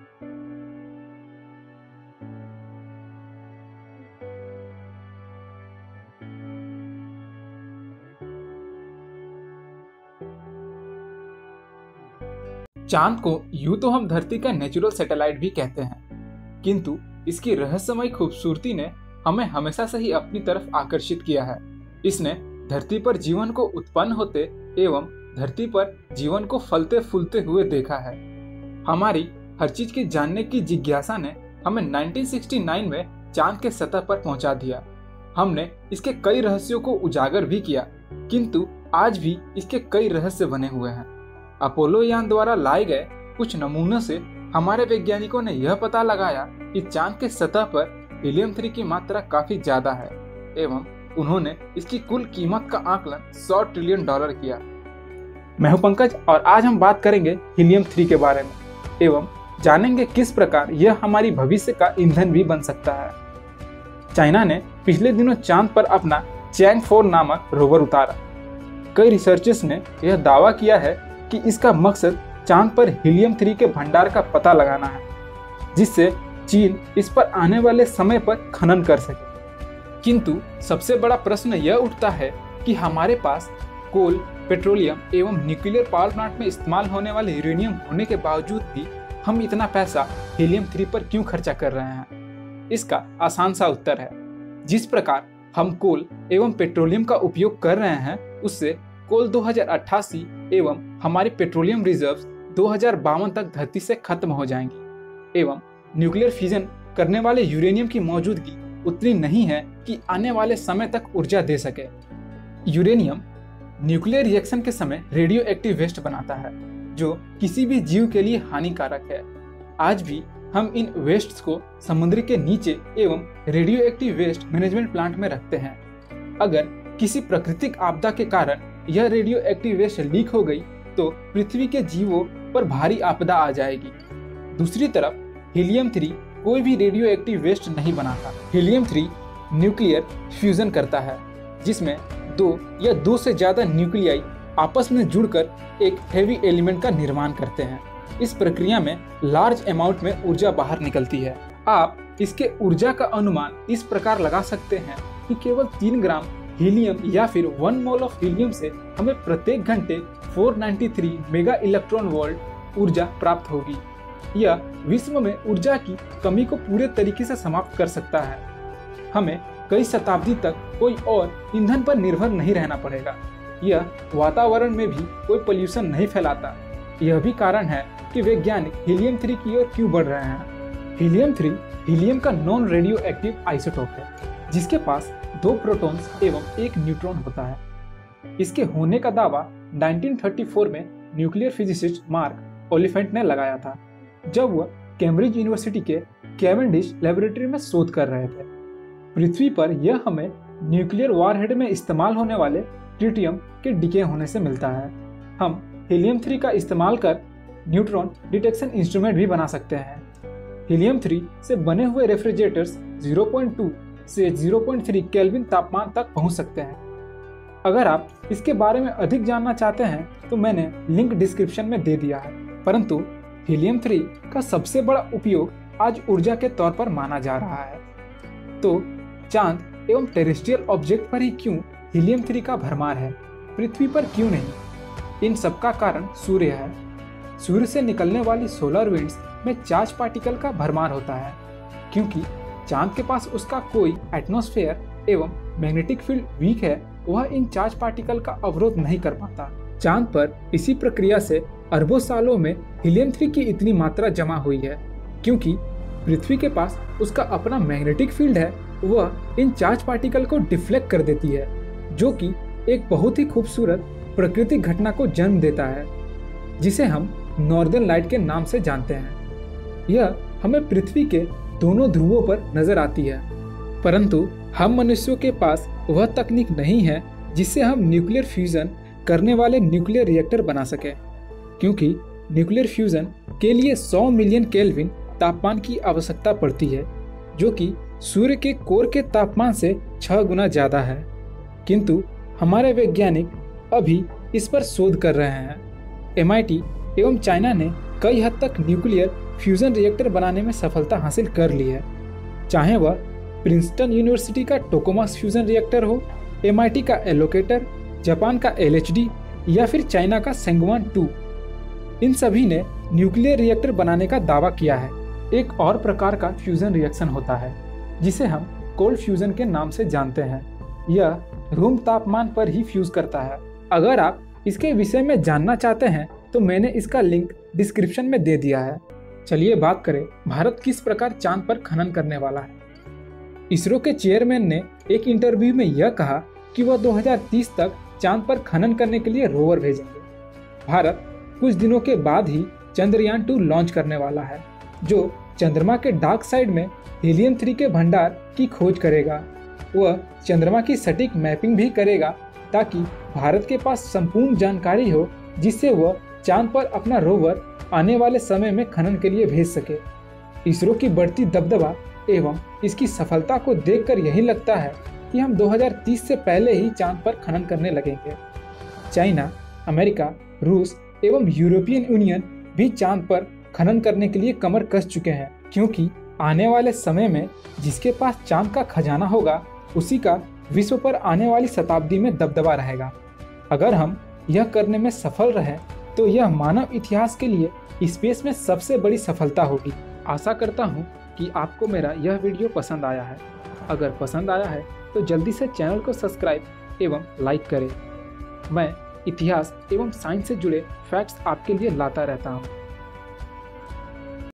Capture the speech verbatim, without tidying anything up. चांद को यूं तो हम धरती का नेचुरल सैटेलाइट भी कहते हैं, किंतु इसकी रहस्यमयी खूबसूरती ने हमें हमेशा से ही अपनी तरफ आकर्षित किया है। इसने धरती पर जीवन को उत्पन्न होते एवं धरती पर जीवन को फलते फूलते हुए देखा है। हमारी हर चीज के जानने की जिज्ञासा ने हमें उन्नीस सौ उनहत्तर में चांद के सतह पर पहुंचा दिया। हमने इसके कई रहस्यों को उजागर भी किया, किंतु आज भी इसके कई रहस्य बने हुए हैं। अपोलो यान द्वारा लाए गए कुछ नमूनों से हमारे वैज्ञानिकों ने यह पता लगाया कि चांद के सतह पर हीलियम थ्री की मात्रा काफी ज्यादा है एवं उन्होंने इसकी कुल कीमत का आकलन सौ ट्रिलियन डॉलर किया। मैं हूं पंकज और आज हम बात करेंगे हीलियम थ्री के बारे में एवं जानेंगे किस प्रकार यह हमारी भविष्य का ईंधन भी बन सकता है। चाइना ने पिछले दिनों चांद पर अपना चैंग फोर नामक रोवर उतारा। कई रिसर्चर्स ने यह दावा किया है कि इसका मकसद चांद पर हीलियम थ्री के भंडार का पता लगाना है, जिससे चीन इस पर आने वाले समय पर खनन कर सके। किंतु सबसे बड़ा प्रश्न यह उठता है कि हमारे पास कोल, पेट्रोलियम एवं न्यूक्लियर पावर प्लांट में इस्तेमाल होने वाले यूरेनियम होने के बावजूद भी हम इतना पैसा हीलियम थ्री पर क्यों खर्चा कर रहे हैं? इसका आसान सा उत्तर है, जिस प्रकार हम कोल एवं पेट्रोलियम का उपयोग कर रहे हैं उससे कोल दो हज़ार अट्ठासी एवं हमारी पेट्रोलियम रिजर्व्स दो हज़ार बावन तक धरती से खत्म हो जाएंगी एवं न्यूक्लियर फ्यूजन करने वाले यूरेनियम की मौजूदगी उतनी नहीं है कि आने वाले समय तक ऊर्जा दे सके। यूरेनियम न्यूक्लियर रिएक्शन के समय रेडियो एक्टिव वेस्ट बनाता है जो किसी भी जीव के लिए हानिकारक है। आज भी हम इन वेस्ट्स को समुद्र के नीचे एवं radio active waste management plant में रखते हैं। अगर किसी प्राकृतिक आपदा के कारण यह रेडियो एक्टिव वेस्ट लीक हो गई तो पृथ्वी के जीवों पर भारी आपदा आ जाएगी। दूसरी तरफ हीलियम थ्री कोई भी रेडियो एक्टिव वेस्ट नहीं बनाता। हीलियम थ्री न्यूक्लियर फ्यूजन करता है, जिसमें दो या दो से ज्यादा न्यूक्लियाई आपस में जुड़कर एक हेवी एलिमेंट का निर्माण करते हैं। इस प्रक्रिया में लार्ज अमाउंट में ऊर्जा बाहर निकलती है। आप इसके ऊर्जा का अनुमान इस प्रकार लगा सकते हैं कि केवल तीन ग्राम हीलियम या फिर वन मोल ऑफ हीलियम से हमें प्रत्येक घंटे चार सौ तिरानवे मेगा इलेक्ट्रॉन वोल्ट ऊर्जा प्राप्त होगी। यह विश्व में ऊर्जा की कमी को पूरे तरीके से समाप्त कर सकता है। हमें कई शताब्दी तक कोई और ईंधन पर निर्भर नहीं रहना पड़ेगा। यह वातावरण में भी कोई पोल्यूशन नहीं फैलाता। यह भी कारण है कि वैज्ञानिक हीलियम थ्री की ओर क्यों बढ़ रहे हैं। हीलियम थ्री हीलियम का नॉन रेडियो एक्टिव आइसोटोप है, जिसके पास दो प्रोटॉन्स एवं एक न्यूट्रॉन होता है। इसके होने का दावा उन्नीस सौ चौंतीस में न्यूक्लियर फिजिसिस्ट मार्क ओलिफेंट ने लगाया था, जब वह कैम्ब्रिज यूनिवर्सिटी के कैवेंडिश लैबोरेटरी में शोध कर रहे थे। पृथ्वी पर यह हमें न्यूक्लियर वारहेड में इस्तेमाल होने वाले ट्रिटियम के डिके होने से मिलता है। हम हीलियम थ्री का इस्तेमाल कर न्यूट्रॉन डिटेक्शन इंस्ट्रूमेंट भी बना सकते हैं। हीलियम थ्री से बने हुए रेफ्रिजरेटर्स ज़ीरो पॉइंट टू से ज़ीरो पॉइंट थ्री केल्विन तापमान तक पहुंच सकते हैं। अगर आप इसके बारे में अधिक जानना चाहते हैं तो मैंने लिंक डिस्क्रिप्शन में दे दिया है। परंतु हीलियम थ्री का सबसे बड़ा उपयोग आज ऊर्जा के तौर पर माना जा रहा है। तो चांद एवं टेरेस्ट्रियल ऑब्जेक्ट पर ही क्यों हीलियम थ्री का भरमार है, पृथ्वी पर क्यों नहीं? इन सब का कारण सूर्य है। सूर्य से निकलने वाली सोलर विंड्स में चार्ज पार्टिकल का भरमार होता है, क्योंकि चांद के पास उसका कोई एटमॉस्फेयर एवं मैग्नेटिक फील्ड वीक है। वह इन चार्ज पार्टिकल का अवरोध नहीं कर पाता। चांद पर इसी प्रक्रिया से अरबों सालों में हीलियम थ्री की इतनी मात्रा जमा हुई है, क्योंकि पृथ्वी के पास उसका अपना मैग्नेटिक फील्ड है। वह इन चार्ज पार्टिकल को डिफ्लेक्ट कर देती है, जो कि एक बहुत ही खूबसूरत प्राकृतिक घटना को जन्म देता है, जिसे हम नॉर्दर्न लाइट के नाम से जानते हैं। यह हमें पृथ्वी के दोनों ध्रुवों पर नजर आती है, परंतु हम मनुष्यों के पास वह तकनीक नहीं है जिससे हम न्यूक्लियर फ्यूजन करने वाले न्यूक्लियर रिएक्टर बना सकें, क्योंकि न्यूक्लियर फ्यूजन के लिए सौ मिलियन केल्विन तापमान की आवश्यकता पड़ती है, जो कि सूर्य के कोर के तापमान से छह गुना ज़्यादा है। किंतु हमारे वैज्ञानिक अभी इस पर शोध कर रहे हैं। एम आई टी एवं चाइना ने कई हद तक न्यूक्लियर फ्यूजन रिएक्टर बनाने में सफलता हासिल कर ली है, चाहे वह प्रिंसटन यूनिवर्सिटी का टोकोमास फ्यूजन रिएक्टर हो, एम आई टी का एलोकेटर, जापान का एल एच डी या फिर चाइना का सेंगवान टू। इन सभी ने न्यूक्लियर रिएक्टर बनाने का दावा किया है। एक और प्रकार का फ्यूजन रिएक्शन होता है जिसे हम कोल्ड फ्यूजन के नाम से जानते हैं। यह रूम तापमान पर ही फ्यूज करता है। अगर आप इसके विषय में जानना चाहते हैं तो मैंने इसका लिंक डिस्क्रिप्शन में दे दिया है। चलिए बात करें भारत किस प्रकार चांद पर खनन करने वाला है। इसरो के चेयरमैन ने एक इंटरव्यू में यह कहा कि वह दो हज़ार तीस तक चांद पर खनन करने के लिए रोवर भेजेंगे। भारत कुछ दिनों के बाद ही चंद्रयान टू लॉन्च करने वाला है, जो चंद्रमा के डार्क साइड में हीलियम थ्री के भंडार की खोज करेगा। वह चंद्रमा की सटीक मैपिंग भी करेगा ताकि भारत के पास संपूर्ण जानकारी हो जिससे वह चांद पर अपना रोवर आने वाले समय में खनन के लिए भेज सके। इसरो की बढ़ती दबदबा एवं इसकी सफलता को देखकर यही लगता है कि हम दो हज़ार तीस से पहले ही चांद पर खनन करने लगेंगे। चाइना, अमेरिका, रूस एवं यूरोपियन यूनियन भी चांद पर खनन करने के लिए कमर कस चुके हैं, क्योंकि आने वाले समय में जिसके पास चांद का खजाना होगा उसी का विश्व पर आने वाली शताब्दी में दबदबा रहेगा। अगर हम यह करने में सफल रहे तो यह मानव इतिहास के लिए स्पेस में सबसे बड़ी सफलता होगी। आशा करता हूँ कि आपको मेरा यह वीडियो पसंद आया है। अगर पसंद आया है तो जल्दी से चैनल को सब्सक्राइब एवं लाइक करें। मैं इतिहास एवं साइंस से जुड़े फैक्ट्स आपके लिए लाता रहता हूँ।